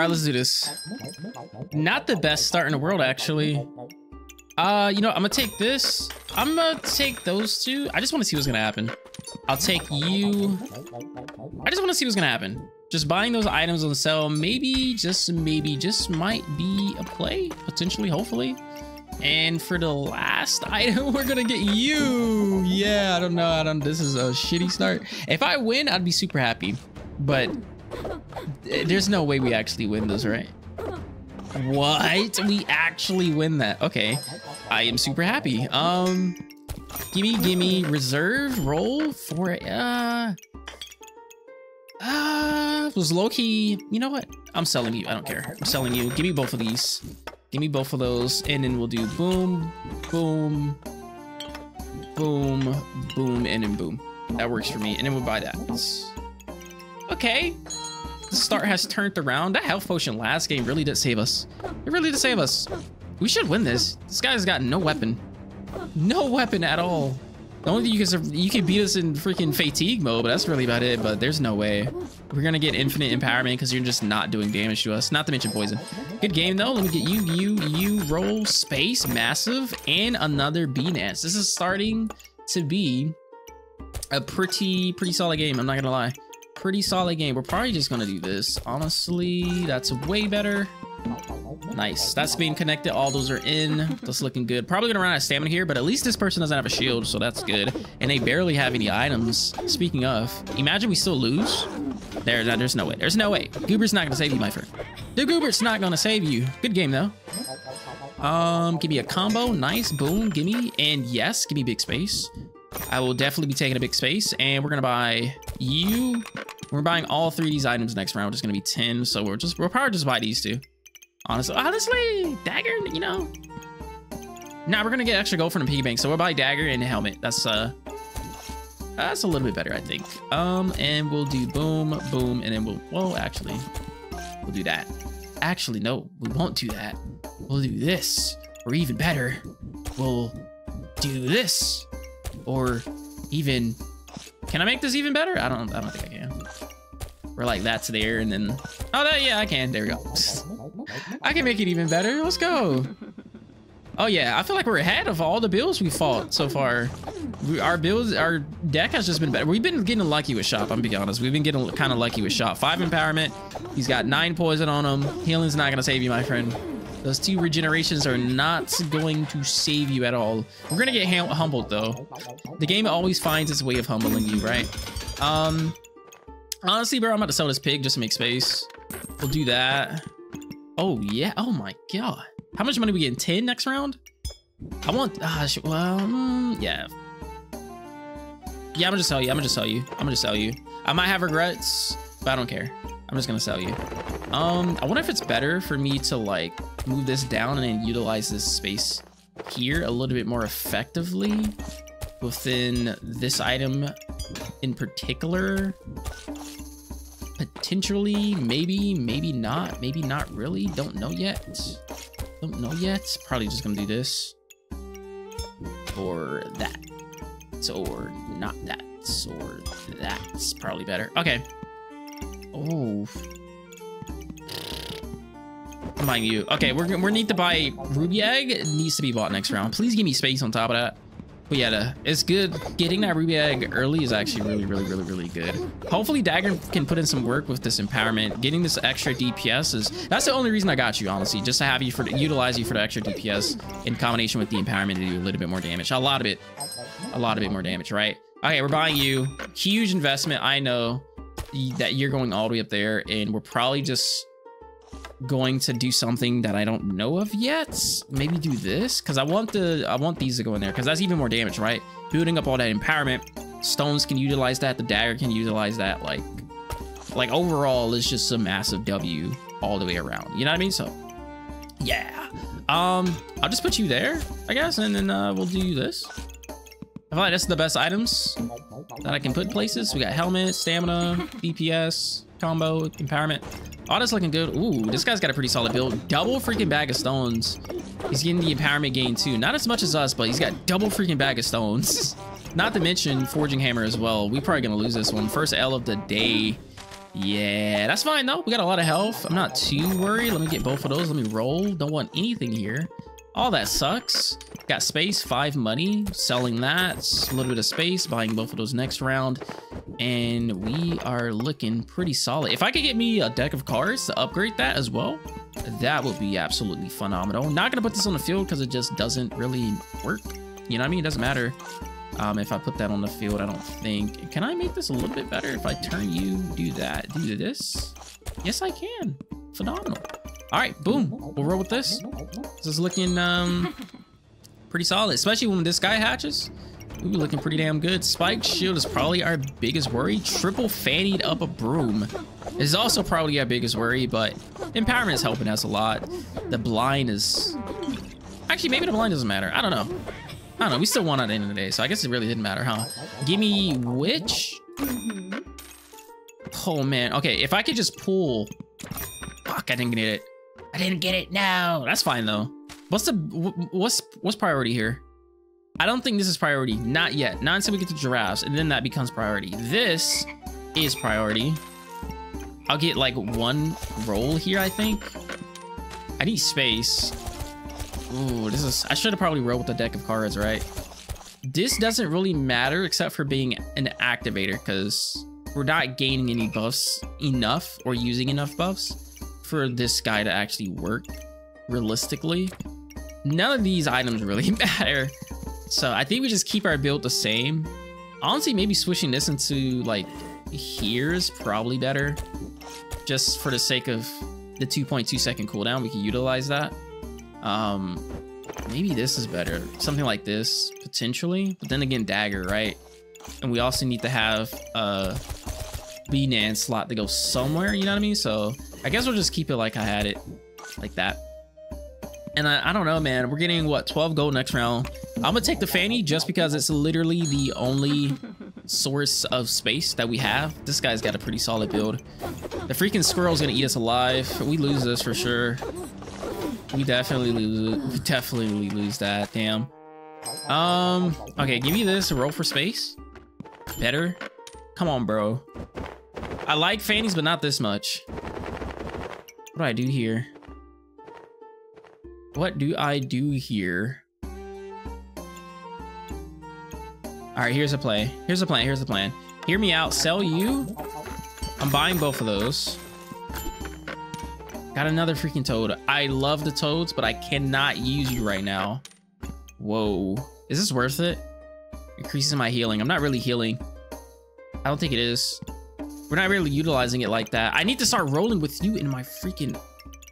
right, let's do this. Not the best start in the world, actually. You know, I'm gonna take this. I'm gonna take those two. I just want to see what's gonna happen. I'll take you. I just want to see what's gonna happen. Just buying those items on the sale, maybe, just might be a play, potentially, hopefully. And for the last item, we're gonna get you. Yeah, I don't know. This is a shitty start. If I win, I'd be super happy, but there's no way we actually win those, right? What? We actually win that. Okay. I am super happy. Gimme reserve roll for it. Was low key. You know what? I'm selling you. I don't care. I'm selling you. Give me both of these. Give me both of those, and then we'll do boom, boom, boom, boom, and then boom. That works for me, and then we'll buy that. Okay. The start has turned around. That health potion last game really did save us. It really did save us. We should win this. This guy's got no weapon. No weapon at all. The only thing you can beat us in freaking fatigue mode, but that's really about it. But there's no way. We're going to get infinite empowerment because you're just not doing damage to us. Not to mention poison. Good game, though. Let me get you, roll, space, massive, and another B-Nance. This is starting to be a pretty solid game. I'm not going to lie. Pretty solid game. We're probably just gonna do this, honestly. That's way better. Nice. That's being connected. All those are in. That's looking good. Probably gonna run out of stamina here, but at least this person doesn't have a shield, so that's good. And they barely have any items. Speaking of, imagine we still lose. There's no way. There's no way. Goober's not gonna save you, my friend. The Goober's not gonna save you. Good game, though. Give me a combo. Nice. Boom. Gimme. And yes, give me big space. I will definitely be taking a big space, and we're gonna buy you. We're buying all three of these items next round, which is gonna be 10. So we'll probably just buy these two. Honestly, dagger, you know. Nah, we're gonna get extra gold from the piggy bank, so we'll buy dagger and helmet. That's a little bit better, I think. And we'll do boom, boom, and then we'll. Whoa, actually, we'll do that. Actually, no, we won't do that. We'll do this, or even better, we'll do this. Or even, can I make this even better? I don't think I can. We're like, that's there, and then, oh, that, yeah, I can. There we go. I can make it even better. Let's go. Oh yeah, I feel like we're ahead of all the builds we fought so far. Our deck has just been better. We've been getting lucky with Shop. I'm being honest. We've been getting kind of lucky with Shop. 5 empowerment. He's got 9 poison on him. Healing's not gonna save you, my friend. Those 2 regenerations are not going to save you at all. We're gonna get humbled, though. The game always finds its way of humbling you, right? Honestly, bro, I'm about to sell this pig just to make space. We'll do that. Oh yeah. Oh my god. How much money are we getting? 10 next round? I want. Yeah. Yeah, I'm gonna just sell you. I'm gonna just sell you. I might have regrets, but I don't care. I'm just gonna sell you. I wonder if it's better for me to like move this down and then utilize this space here a little bit more effectively within this item in particular. Potentially, maybe not really. Don't know yet. Probably just gonna do this or that or not that or that's probably better. Okay. Oh. Mind you. Okay, we need to buy Ruby Egg. It needs to be bought next round. Please give me space on top of that. But yeah, it's good. Getting that Ruby Egg early is actually really good. Hopefully, Dagger can put in some work with this empowerment. Getting this extra DPS is... That's the only reason I got you, honestly. Just to have you for... Utilize you for the extra DPS in combination with the empowerment to do a little bit more damage. A lot of it more damage, right? Okay, we're buying you. Huge investment, I know. That you're going all the way up there, and we're probably just going to do something that I don't know of yet. Maybe do this, because I want these to go in there, because that's even more damage, right? Building up all that empowerment, stones can utilize that, the dagger can utilize that. Like overall, it's just a massive W all the way around. You know what I mean? So yeah, I'll just put you there, I guess, and then we'll do this. I feel like that's the best items that I can put places. We got helmet, stamina, DPS, combo, empowerment. All that's looking good. Ooh, this guy's got a pretty solid build. Double freaking bag of stones. He's getting the empowerment gain too. Not as much as us, but he's got double freaking bag of stones. Not to mention forging hammer as well. We're probably gonna lose this one. First L of the day. Yeah, that's fine though. We got a lot of health. I'm not too worried. Let me get both of those. Let me roll. Don't want anything here. All that sucks. Got space, 5 money, selling that, a little bit of space, buying both of those next round. And we are looking pretty solid. If I could get me a deck of cards to upgrade that as well, that would be absolutely phenomenal. Not gonna put this on the field because it just doesn't really work. You know what I mean? It doesn't matter if I put that on the field, I don't think. Can I make this a little bit better if I turn you, do that, do this? Yes, I can. Phenomenal. All right, boom. We'll roll with this. This is looking pretty solid, especially when this guy hatches. We'll be looking pretty damn good. Spike shield is probably our biggest worry. Triple fannied up a broom is also probably our biggest worry, but empowerment is helping us a lot. The blind is... Actually, maybe the blind doesn't matter. I don't know. I don't know. We still won at the end of the day, so I guess it really didn't matter, huh? Give me witch. Oh, man. Okay, if I could just pull... Fuck, I didn't get it. I didn't get it. No, that's fine though. What's the what's priority here? I don't think this is priority. Not yet. Not until we get to giraffes, and then that becomes priority. This is priority. I'll get like one roll here. I think. I need space. Ooh, this is. I should have probably rolled with a deck of cards, right? This doesn't really matter except for being an activator because we're not gaining any buffs enough or using enough buffs for this guy to actually work realistically. None of these items really matter, so I think we just keep our build the same. Honestly, maybe switching this into like here is probably better, just for the sake of the 2.2 second cooldown. We can utilize that. Maybe this is better, something like this potentially, but then again, dagger, right? And we also need to have B-Nan slot to go somewhere, you know what I mean? So I guess we'll just keep it like I had it, like that. And I don't know, man. We're getting, what, 12 gold next round. I'm going to take the fanny just because it's literally the only source of space that we have. This guy's got a pretty solid build. The freaking squirrel's going to eat us alive. We lose this for sure. We definitely lose it. We definitely lose that. Damn. Okay, give me this. Roll for space. Better. Come on, bro. I like fannies, but not this much. What do I do here? What do I do here? All right, here's a play. Here's a plan. Here's the plan. Hear me out. Sell you. I'm buying both of those. Got another freaking toad. I love the toads, but I cannot use you right now. Whoa. Is this worth it? Increases my healing. I'm not really healing. I don't think it is. We're not really utilizing it like that. I need to start rolling with you in my freaking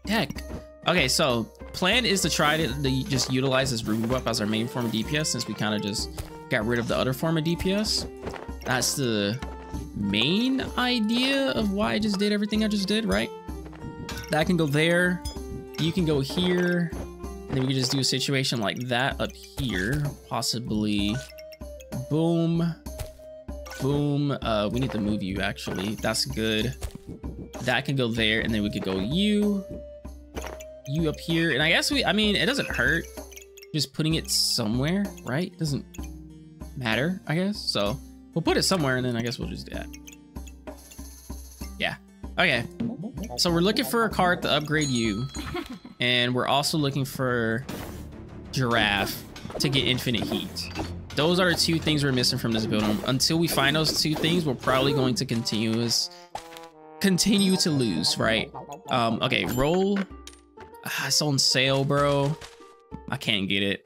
deck. Okay, so plan is to try to just utilize this Ruby Buff as our main form of DPS, since we kind of just got rid of the other form of DPS. That's the main idea of why I just did everything I just did, right? That can go there. You can go here. And then we can just do a situation like that up here. Possibly. Boom. Boom. We need to move you, actually. That's good. That can go there, and then we could go you up here. And I guess I mean, it doesn't hurt just putting it somewhere, right? It doesn't matter, I guess. So we'll put it somewhere, and then I guess we'll just do that. Yeah. Okay. So we're looking for a card to upgrade you, and we're also looking for giraffe to get infinite heat. Those are the two things we're missing from this build. Until we find those two things, we're probably going to continue to lose, right? Okay, roll. It's on sale, bro. I can't get it.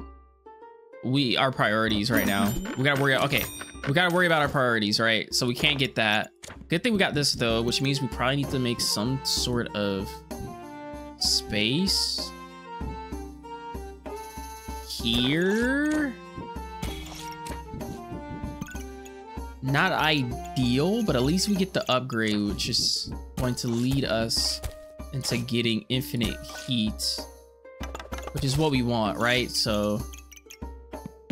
Our priorities right now. We gotta worry. Okay, we gotta worry about our priorities, right? So we can't get that. Good thing we got this though, which means we probably need to make some sort of space here. Not ideal, but at least we get the upgrade, which is going to lead us into getting infinite heat, which is what we want, right? So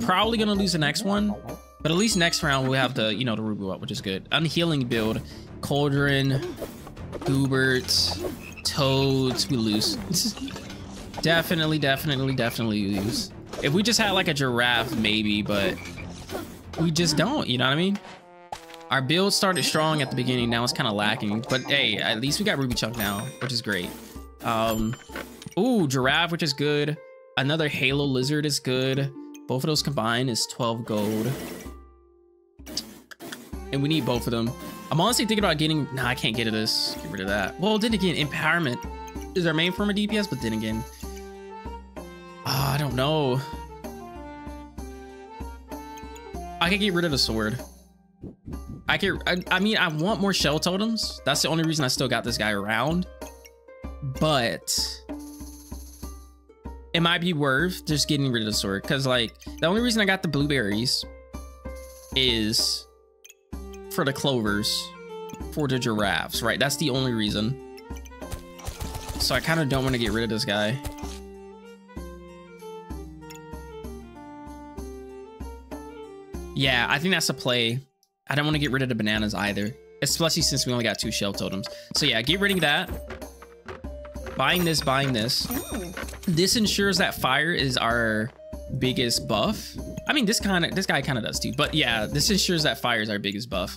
probably gonna lose the next one, but at least next round we'll have the, you know, the Ruby up, which is good. Unhealing build, Cauldron, Goobert, Toads, we lose. definitely lose. If we just had like a giraffe, maybe, but we just don't, you know what I mean? Our build started strong at the beginning. Now it's kind of lacking, but hey, at least we got Ruby Chunk now, which is great. Ooh, Giraffe, which is good. Another Halo Lizard is good. Both of those combined is 12 gold. And we need both of them. I'm honestly thinking about getting... Nah, I can't get this. Get rid of that. Well, then again, Empowerment is our main form of DPS, but then again... I don't know. I could get rid of the sword. I mean, I want more shell totems. That's the only reason I still got this guy around. But... it might be worth just getting rid of the sword. Because, like, the only reason I got the blueberries is... for the clovers, for the giraffes, right? That's the only reason. So I kind of don't want to get rid of this guy. Yeah, I think that's a play. I don't want to get rid of the bananas either, especially since we only got 2 shell totems. So yeah, get rid of that. Buying this, buying this. This ensures that fire is our biggest buff. I mean, this guy kind of does too, but yeah, this ensures that fire is our biggest buff.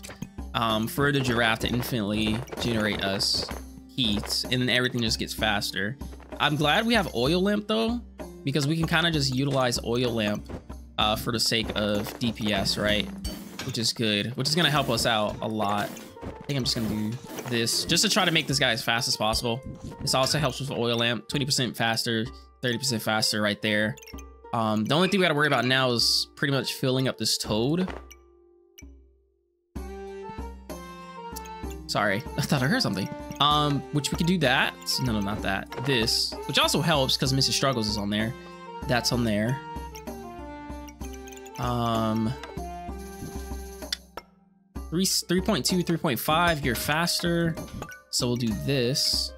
For the giraffe to infinitely generate us heat, and then everything just gets faster. I'm glad we have oil lamp though, because we can kind of just utilize oil lamp for the sake of DPS, right? Which is good, which is gonna help us out a lot. I think I'm just gonna do this just to try to make this guy as fast as possible. This also helps with oil lamp, 20% faster, 30% faster right there. The only thing we gotta worry about now is pretty much filling up this toad. Sorry, I thought I heard something. Which we could do that. No, not that. This, which also helps because Mrs. Struggles is on there. That's on there. Three, 3.2, 3.5, you're faster. So we'll do this.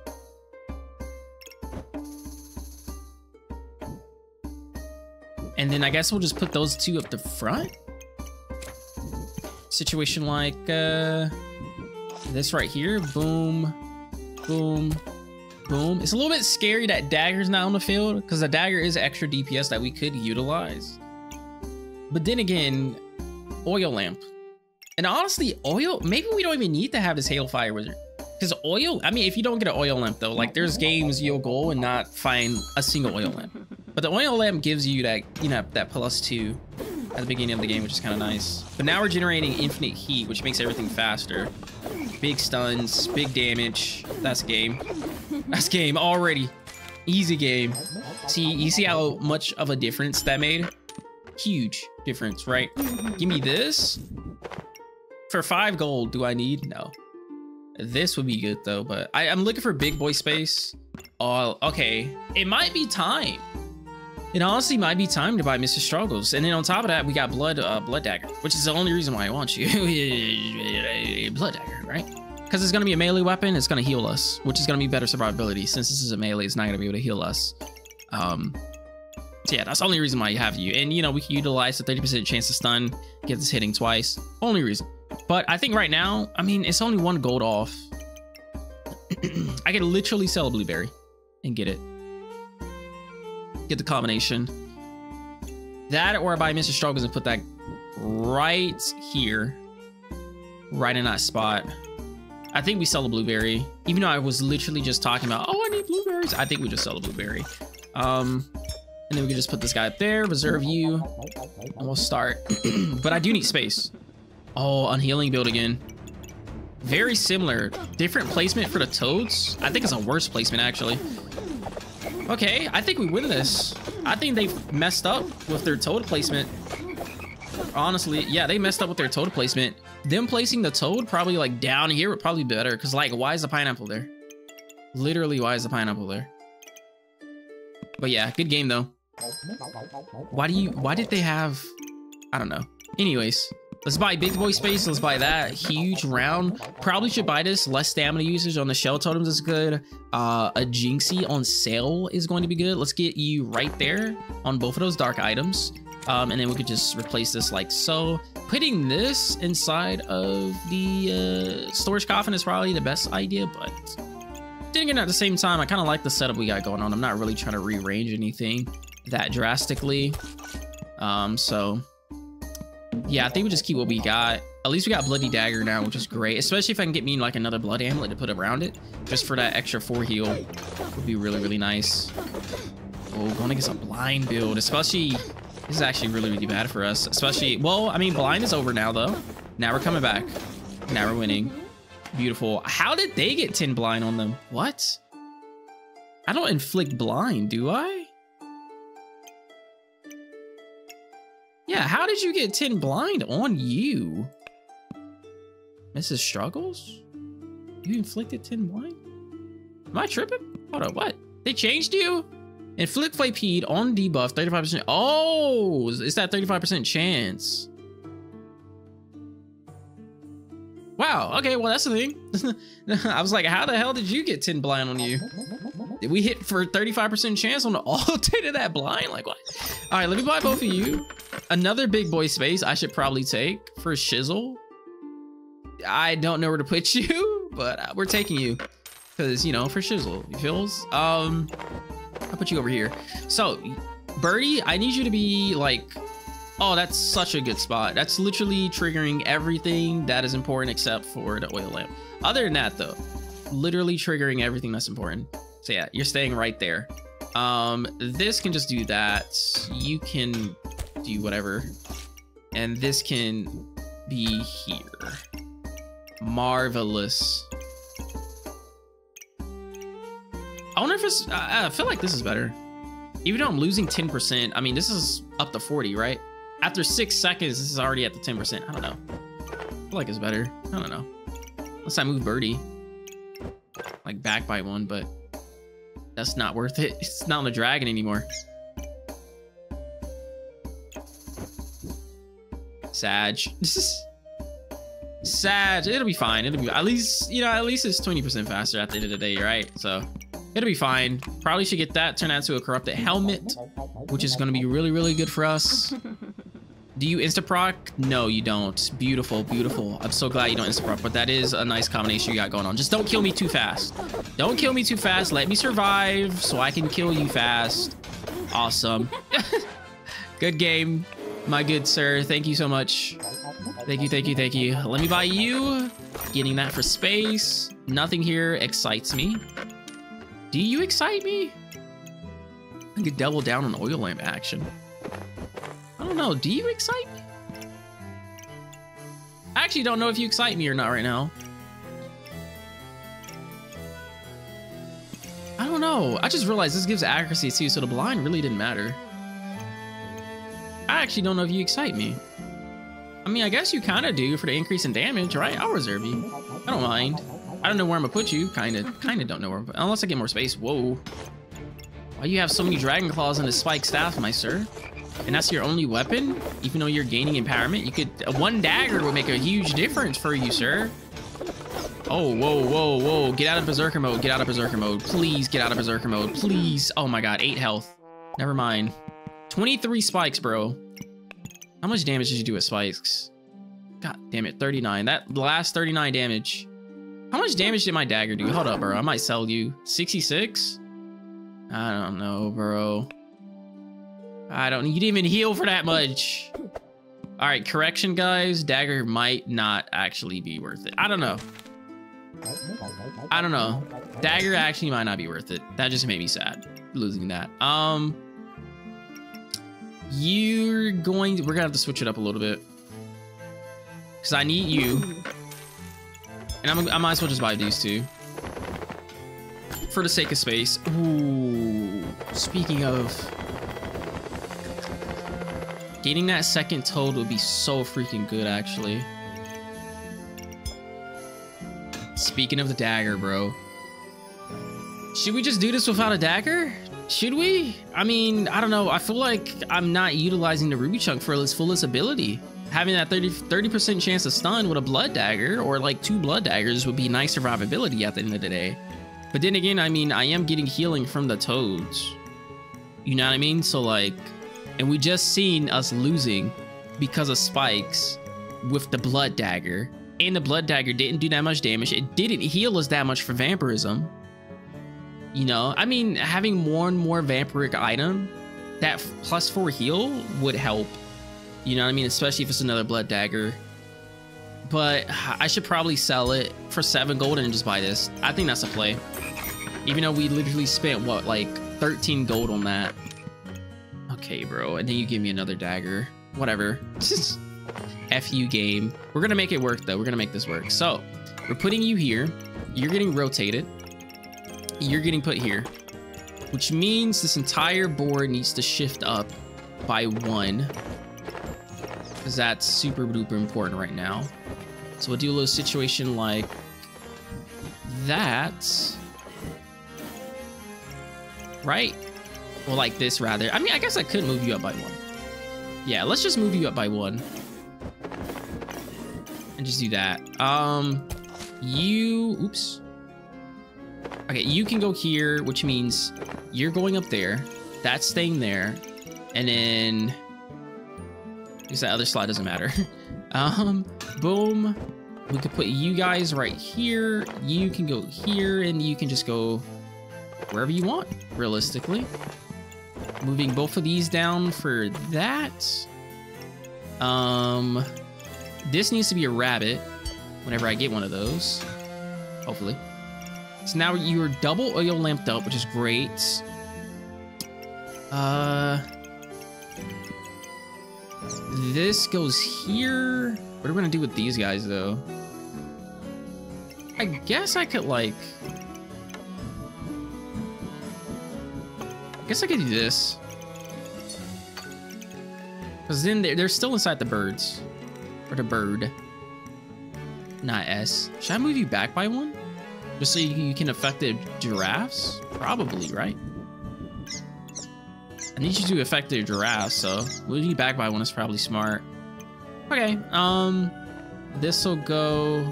And then I guess we'll just put those two up the front. Situation like this right here. Boom, boom, boom. It's a little bit scary that dagger's not on the field because the dagger is extra DPS that we could utilize. But then again, oil lamp. And honestly, oil, maybe we don't even need to have this Halo Fire Wizard. Because oil, I mean, if you don't get an oil lamp though, like there's games you'll go and not find a single oil lamp. But the oil lamp gives you that, you know, that +2 at the beginning of the game, which is kind of nice. But now we're generating infinite heat, which makes everything faster. Big stuns, big damage. That's game. That's game already. Easy game. See, you see how much of a difference that made? Huge difference, right? Give me this. For 5 gold, do I need? No. This would be good though, but I'm looking for big boy space. Oh, okay. It might be time. It honestly might be time to buy Mr. Struggles. And then on top of that, we got Blood Dagger, which is the only reason why I want you. Blood Dagger, right? Because it's going to be a melee weapon. It's going to heal us, which is going to be better survivability. Since this is a melee, it's not going to be able to heal us. So yeah, that's the only reason why you have you. And, you know, we can utilize the 30% chance to stun, get this hitting twice. Only reason. But I think right now, I mean, it's only 1 gold off. I could literally sell a blueberry and get it. Get the combination. That, or I buy Mr. Struggles and put that right here. Right in that spot. I think we sell a blueberry. Even though I was literally just talking about, oh, I need blueberries. I think we just sell a blueberry. And then we can just put this guy up there, reserve you, and we'll start. But I do need space. Oh, unhealing build again. Very similar. Different placement for the toads. I think it's a worse placement, actually. Okay, I think we win this. I think they messed up with their toad placement. Honestly, yeah, they messed up with their toad placement. Them placing the toad probably like down here would probably be better. Because like, why is the pineapple there? Literally, why is the pineapple there? But yeah, good game though. Why did they have... I don't know. Anyways, let's buy big boy space. Let's buy that huge round. Probably should buy this. Less stamina usage on the shell totems is good. A Jinxie on sale is going to be good. Let's get you right there on both of those dark items. And then we could just replace this like so. Putting this inside of the storage coffin is probably the best idea, but thinking at the same time, I kind of like the setup we got going on. I'm not really trying to rearrange anything that drastically. So yeah, I think we just keep what we got. At least we got Bloody Dagger now, which is great. Especially if I can get me like another Blood Amulet to put around it. Just for that extra 4 heal. Would be really, really nice. Oh, going against a blind build. Especially, this is actually really, really bad for us. Especially, well, I mean, blind is over now, though. Now we're coming back. Now we're winning. Beautiful. How did they get 10 blind on them? What? I don't inflict blind, do I? Yeah, how did you get 10 blind on you? Mrs. Struggles? You inflicted 10 blind? Am I tripping? Hold on, what? They changed you? Inflict Flaypede on debuff, 35%. Oh, it's that 35% chance. Wow, okay, well, that's the thing. I was like, how the hell did you get 10 blind on you? Did we hit for 35% chance on all 10 of that blind? Like, what? All right, let me buy both of you. Another big boy space I should probably take for Shizzle. I don't know where to put you, but we're taking you. Because, you know, for Shizzle, you feels? I'll put you over here. So, Birdie, I need you to be like... Oh, that's such a good spot. That's literally triggering everything that is important except for the oil lamp. Other than that, though, literally triggering everything that's important. So yeah, you're staying right there. This can just do that. You can do whatever. And this can be here. Marvelous. I wonder if it's... I feel like this is better. Even though I'm losing 10%, I mean, this is up to 40, right? After 6 seconds, this is already at the 10%. I don't know. I feel like it's better. I don't know. Unless I move Birdie. Like, back by one, but... That's not worth it. It's not on the dragon anymore. Sag. Sag. It'll be fine. It'll be... At least, you know, at least it's 20% faster at the end of the day, right? So... It'll be fine. Probably should get that. Turn that into a corrupted helmet, which is going to be really, really good for us. Do you insta-proc? No, you don't. Beautiful, beautiful. I'm so glad you don't insta-proc, but that is a nice combination you got going on. Just don't kill me too fast. Don't kill me too fast. Let me survive so I can kill you fast. Awesome. Good game, my good sir. Thank you so much. Thank you, thank you, thank you. Let me buy you. Getting that for space. Nothing here excites me. Do you excite me? I could double down on oil lamp action. I don't know. Do you excite me? I actually don't know if you excite me or not right now. I don't know. I just realized this gives accuracy too, so the blind really didn't matter. I actually don't know if you excite me. I mean, I guess you kind of do for the increase in damage, right? I'll reserve you. I don't mind. I don't know where I'm gonna put you. Kinda don't know where I'm gonna, unless I get more space. Whoa. Why you have so many dragon claws and a spike staff, my sir? And that's your only weapon? Even though you're gaining empowerment? You could, one dagger would make a huge difference for you, sir. Oh, whoa, whoa, whoa. Get out of Berserker mode. Get out of Berserker mode. Please get out of Berserker mode. Please. Oh my God, 8 health. Never mind. 23 spikes, bro. How much damage did you do with spikes? God damn it, 39. That last 39 damage. How much damage did my dagger do? Hold up, bro. I might sell you. 66? I don't know, bro. I don't... You didn't even heal for that much. All right, correction, guys. Dagger might not actually be worth it. I don't know. I don't know. Dagger actually might not be worth it. That just made me sad, losing that. You're going to... We're going to have to switch it up a little bit. Because I need you... And I might as well just buy these two. For the sake of space. Ooh. Speaking of... Getting that second toad would be so freaking good, actually. Speaking of the dagger, bro. Should we just do this without a dagger? Should we? I mean, I don't know. I feel like I'm not utilizing the Ruby Chunk for its fullest ability. Having that 30% chance to stun with a blood dagger or like 2 blood daggers would be nice survivability at the end of the day. But then again, I mean, I am getting healing from the toads. You know what I mean? So like, and we just seen us losing because of spikes with the blood dagger, and the blood dagger didn't do that much damage. It didn't heal us that much for vampirism. You know, I mean, having one more vampiric item, that +4 heal would help. You know what I mean? Especially if it's another blood dagger. But I should probably sell it for 7 gold and just buy this. I think that's a play. Even though we literally spent, what, like 13 gold on that. Okay, bro. And then you give me another dagger. Whatever. F you, game. We're going to make it work, though. We're going to make this work. So we're putting you here. You're getting rotated. You're getting put here. Which means this entire board needs to shift up by 1. Because that's super duper important right now. So we'll do a little situation like that. Right? Well, like this, rather. I mean, I guess I could move you up by 1. Yeah, let's just move you up by 1. And just do that. You... Oops. Okay, you can go here, which means you're going up there. That's staying there. And then... because that other slot doesn't matter. Boom. We could put you guys right here. You can go here, and you can just go wherever you want, realistically. Moving both of these down for that. This needs to be a rabbit whenever I get one of those, hopefully. So now you are double oil lamped up, which is great. This goes here. What are we gonna do with these guys, though? I guess I could, like... I guess I could do this. Because then they're still inside the birds. Or the bird. Not S. Should I move you back by 1? Just so you can affect the giraffes? Probably, right? I need you to affect the giraffes, so moving you back by 1 is probably smart. Okay, this'll go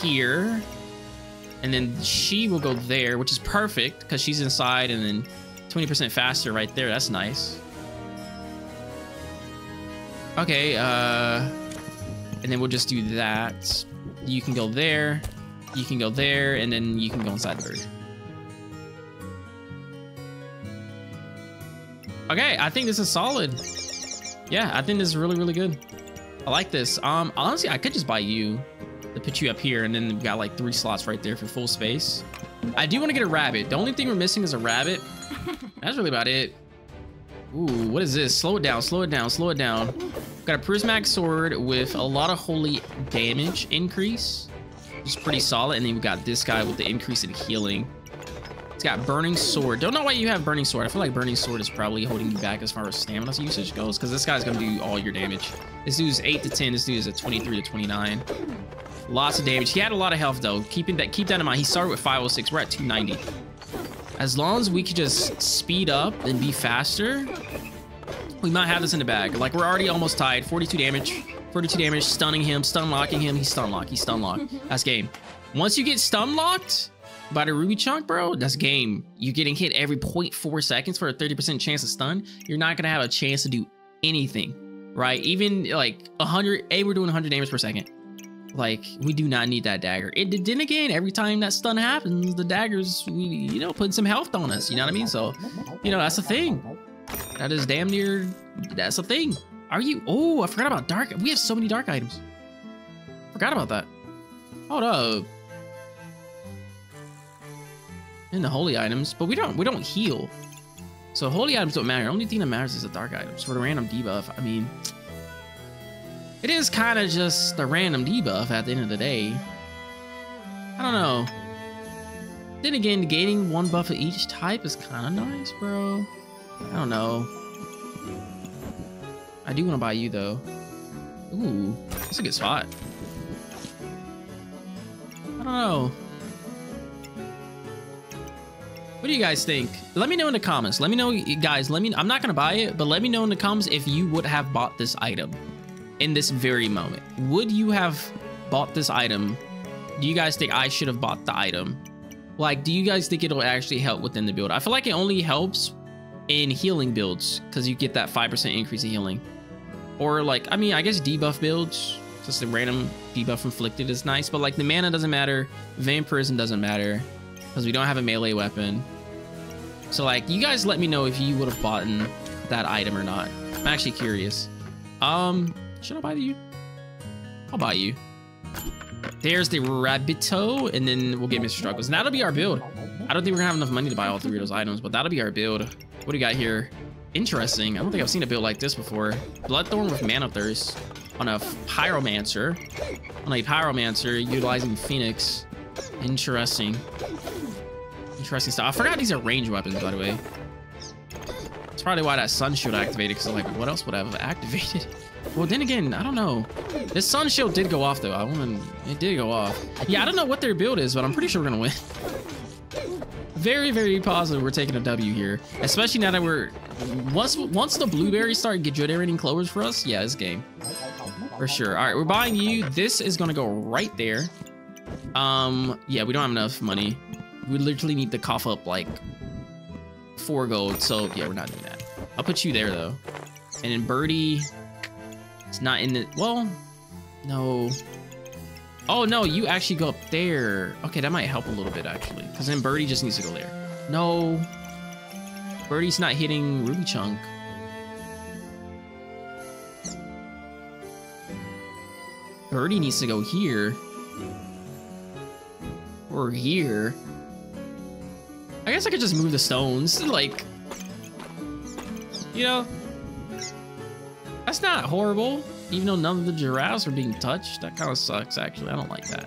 here. And then she will go there, which is perfect because she's inside and then 20% faster right there. That's nice. Okay, and then we'll just do that. You can go there. You can go there, and then you can go inside the bird. Okay, I think this is solid. Yeah, I think this is really, really good. I like this. Honestly, I could just buy you. They put you up here, and then we've got like 3 slots right there for full space. I do want to get a rabbit. The only thing we're missing is a rabbit. That's really about it. Ooh, what is this? Slow it down, slow it down, slow it down. Got a prismatic sword with a lot of holy damage increase. It's pretty solid. And then we've got this guy with the increase in healing. It's got burning sword. Don't know why you have burning sword. I feel like burning sword is probably holding you back as far as stamina usage goes, because this guy's gonna do all your damage. This dude's 8 to 10. This dude is a 23 to 29. Lots of damage. He had a lot of health, though. Keep that in mind. He started with 506. We're at 290. As long as we could just speed up and be faster, we might have this in the bag. Like, we're already almost tied. 42 damage. 42 damage. Stunning him. Stun locking him. He's stun locked. He's stun locked. That's game. Once you get stun locked by the ruby chunk, bro, that's game. You're getting hit every 0.4 seconds for a 30% chance of stun. You're not going to have a chance to do anything, right? Even, like, 100... Hey, we're doing 100 damage per second. Like, we do not need that dagger. It then again, every time that stun happens, the daggers, you know, putting some health on us. You know what I mean? So, you know, that's a thing. That is damn near, that's a thing. Are you, oh, I forgot about dark. We have so many dark items. Forgot about that. Hold up. And the holy items, but we don't heal. So holy items don't matter. The only thing that matters is the dark items. For the random debuff, I mean... it is kind of just a random debuff at the end of the day. I don't know. Then again, gaining 1 buff of each type is kind of nice, bro. I don't know. I do want to buy you, though. Ooh, that's a good spot. I don't know. What do you guys think? Let me know in the comments. Let me know, guys. I'm not going to buy it, but let me know in the comments if you would have bought this item. In this very moment, would you have bought this item? Do you guys think I should have bought the item? Like, do you guys think it'll actually help within the build? I feel like it only helps in healing builds because you get that 5% increase in healing. Or, like, I mean, I guess debuff builds, just a random debuff inflicted is nice, but like the mana doesn't matter, vampirism doesn't matter because we don't have a melee weapon. So, like, you guys let me know if you would have bought that item or not. I'm actually curious. Should I buy you? I'll buy you. There's the Rabbito, and then we'll get Mr. Struggles. And that'll be our build. I don't think we're gonna have enough money to buy all three of those items, but that'll be our build. What do you got here? Interesting. I don't think I've seen a build like this before. Bloodthorn with Mana Thirst on a Pyromancer. On a Pyromancer utilizing Phoenix. Interesting. Interesting stuff. I forgot these are ranged weapons, by the way. That's probably why that Sun Shield activated, because I'm like, what else would I have activated? Well, then again, I don't know. This Sun Shield did go off, though. It did go off. Yeah, I don't know what their build is, but I'm pretty sure we're gonna win. Very, very positive we're taking a W here, especially now that we're once the blueberries start generating clovers for us. Yeah, this game for sure. All right, we're buying you. This is gonna go right there. Yeah, we don't have enough money. We literally need to cough up like 4 gold, so yeah, we're not doing that. I'll put you there though, and then Birdie, it's not in the, well, no. Oh, no, you actually go up there. Okay, that might help a little bit, actually. Because then Birdie just needs to go there. No. Birdie's not hitting Ruby Chunk. Birdie needs to go here. Or here. I guess I could just move the stones. Like, you know, that's not horrible. Even though none of the giraffes are being touched. That kind of sucks, actually. I don't like that.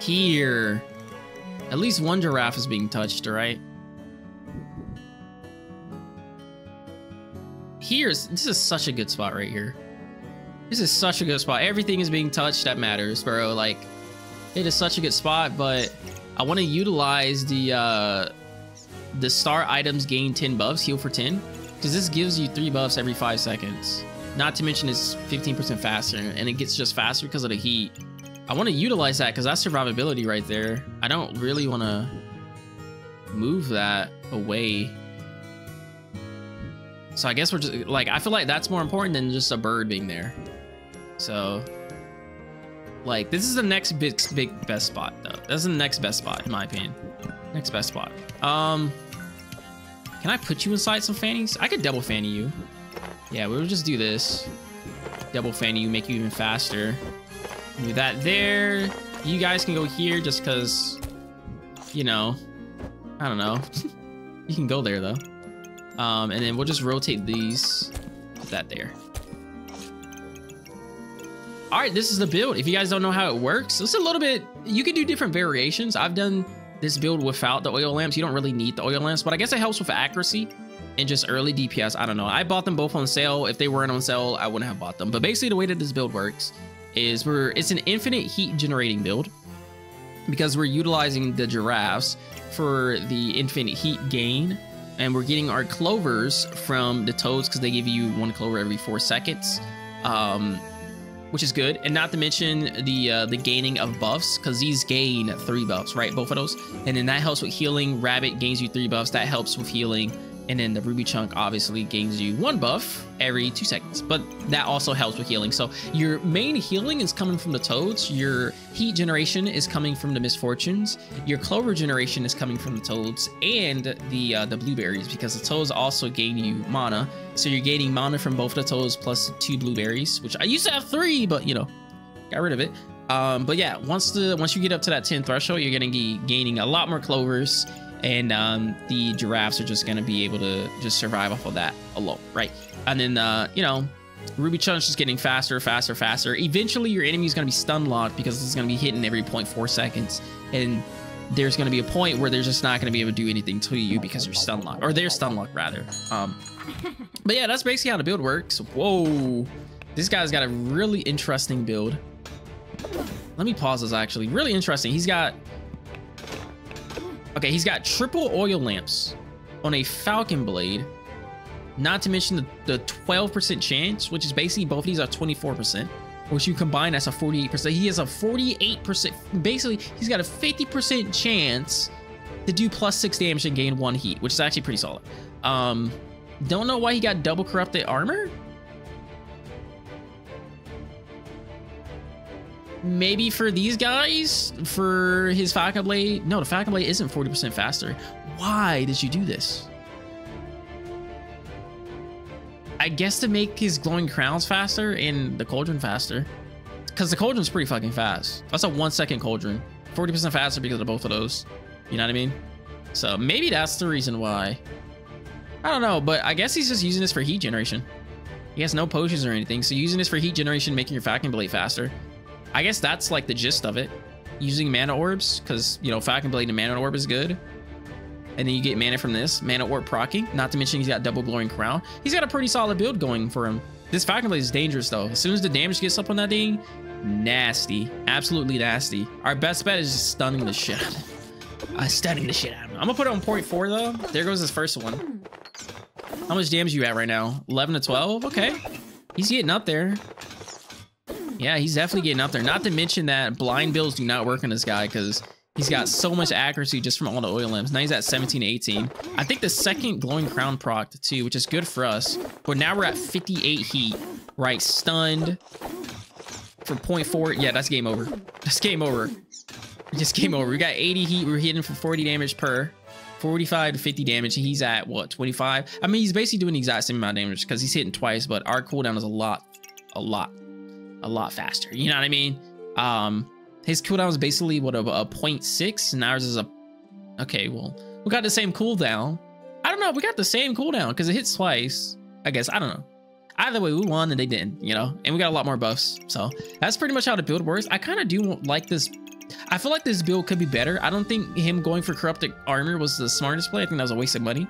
Here. At least one giraffe is being touched, right? Here's... This is such a good spot right here. This is such a good spot. Everything is being touched that matters, bro. Like, it is such a good spot, but I want to utilize the star items. Gain 10 buffs, heal for 10, because this gives you 3 buffs every 5 seconds. Not to mention it's 15% faster, and it gets just faster because of the heat. I want to utilize that because that's survivability right there. I don't really want to move that away. So I guess we're just like, I feel like that's more important than just a bird being there. So like, this is the next big best spot though. That's the next best spot in my opinion. Next best spot. Can I put you inside some fannies? I could double fanny you. Yeah, we'll just do this. Double fanny you, make you even faster. Do that there. You guys can go here just because, you know, I don't know. You can go there though. And then we'll just rotate these. Put that there. All right, this is the build. If you guys don't know how it works, it's a little bit, you can do different variations. I've done this build without the oil lamps. You don't really need the oil lamps, but I guess it helps with accuracy and just early DPS. I don't know. I bought them both on sale. If they weren't on sale, I wouldn't have bought them. But basically the way that this build works is it's an infinite heat generating build because we're utilizing the giraffes for the infinite heat gain. And we're getting our clovers from the toads because they give you 1 clover every 4 seconds. Which is good, and not to mention the gaining of buffs, because these gain 3 buffs, right? Both of those, and then that helps with healing. Rabbit gains you 3 buffs, that helps with healing, and then the Ruby Chunk obviously gains you 1 buff every 2 seconds, but that also helps with healing. So your main healing is coming from the toads, your heat generation is coming from the misfortunes, your clover generation is coming from the toads, and the blueberries, because the toads also gain you mana. So you're gaining mana from both the toes plus 2 blueberries, which I used to have 3, but you know, got rid of it. But yeah, once you get up to that 10 threshold, you're gonna be gaining a lot more clovers, and the giraffes are just gonna be able to just survive off of that alone, right? And then you know, Ruby Chunk's just getting faster, faster, faster. Eventually, your enemy is gonna be stun locked because it's gonna be hitting every 0.4 seconds, and there's gonna be a point where they're just not gonna be able to do anything to you because you're stun locked, or they're stun locked rather. But yeah, that's basically how the build works. Whoa, this guy's got a really interesting build. Let me pause this, actually. Really interesting. He's got triple oil lamps on a falcon blade, not to mention the 12% chance, which is basically both of these are 24%, which you combine, that's a 48%. He has a 48%, basically he's got a 50% chance to do +6 damage and gain 1 heat, which is actually pretty solid. Don't know why he got double corrupted armor. Maybe for these guys, for his Falcon Blade. No, the Falcon Blade isn't 40% faster. Why did you do this? I guess to make his glowing crowns faster and the cauldron faster, because the cauldron's pretty fucking fast. That's a 1 second cauldron, 40% faster because of both of those. You know what I mean? So maybe that's the reason why. I don't know, but I guess he's just using this for heat generation. He has no potions or anything, so using this for heat generation, making your Falcon Blade faster. I guess that's like the gist of it. Using mana orbs, because, you know, Falcon Blade and mana orb is good. And then you get mana from this, mana orb proccing. Not to mention he's got double glowing crown. He's got a pretty solid build going for him. This Falcon Blade is dangerous though. As soon as the damage gets up on that thing, nasty, absolutely nasty. Our best bet is just stunning the shit out of him. Stunning the shit out of him. I'm gonna put it on 0.4 though. There goes his first one. How much damage you at right now? 11 to 12? Okay. He's getting up there. Yeah, he's definitely getting up there. Not to mention that blind builds do not work on this guy because he's got so much accuracy just from all the oil limbs. Now he's at 17 to 18. I think the second glowing crown procced too, which is good for us. But now we're at 58 heat, right? Stunned for 0.4. Yeah, that's game over. That's game over. Just game over. We got 80 heat. We're hitting for 40 damage per. 45 to 50 damage. He's at what, 25? I mean, he's basically doing the exact same amount of damage because he's hitting twice, but our cooldown is a lot faster. You know what I mean? His cooldown is basically what, a 0.6, and ours is a, okay, well, we got the same cooldown. I don't know if we got the same cooldown because it hits twice, I guess. I don't know. Either way, we won and they didn't, you know, and we got a lot more buffs. So that's pretty much how the build works. I kind of do like this. I feel like this build could be better. I don't think him going for corrupted armor was the smartest play. I think that was a waste of money.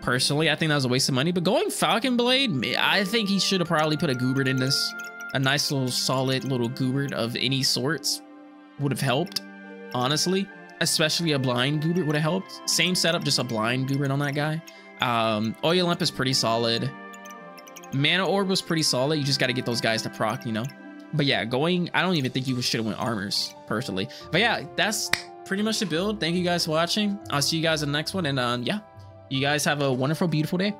Personally, I think that was a waste of money. But going Falcon Blade, I think he should have probably put a Goobert in this. A nice little solid little Goobert of any sorts would have helped, honestly. Especially a blind Goobert would have helped. Same setup, just a blind Goobert on that guy. Oilump is pretty solid. Mana Orb was pretty solid. You just got to get those guys to proc, you know. But yeah, going, I don't even think you should have went armors, personally. But yeah, that's pretty much the build. Thank you guys for watching. I'll see you guys in the next one. And yeah, you guys have a wonderful, beautiful day.